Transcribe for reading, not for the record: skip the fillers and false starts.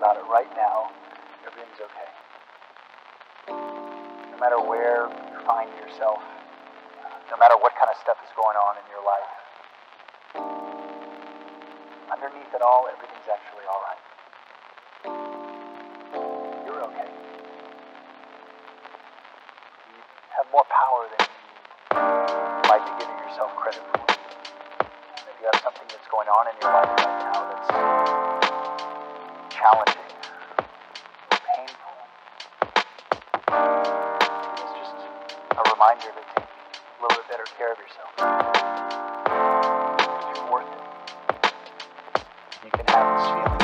about it right now, everything's okay. No matter where you find yourself, no matter what kind of stuff is going on in your life, underneath it all, everything's actually all right. You're okay. You have more power than you like to give yourself credit for. And if you have something that's going on in your life right now that's challenging, painful, it's just a reminder to take a little bit better care of yourself. You're worth it. You can have this feeling.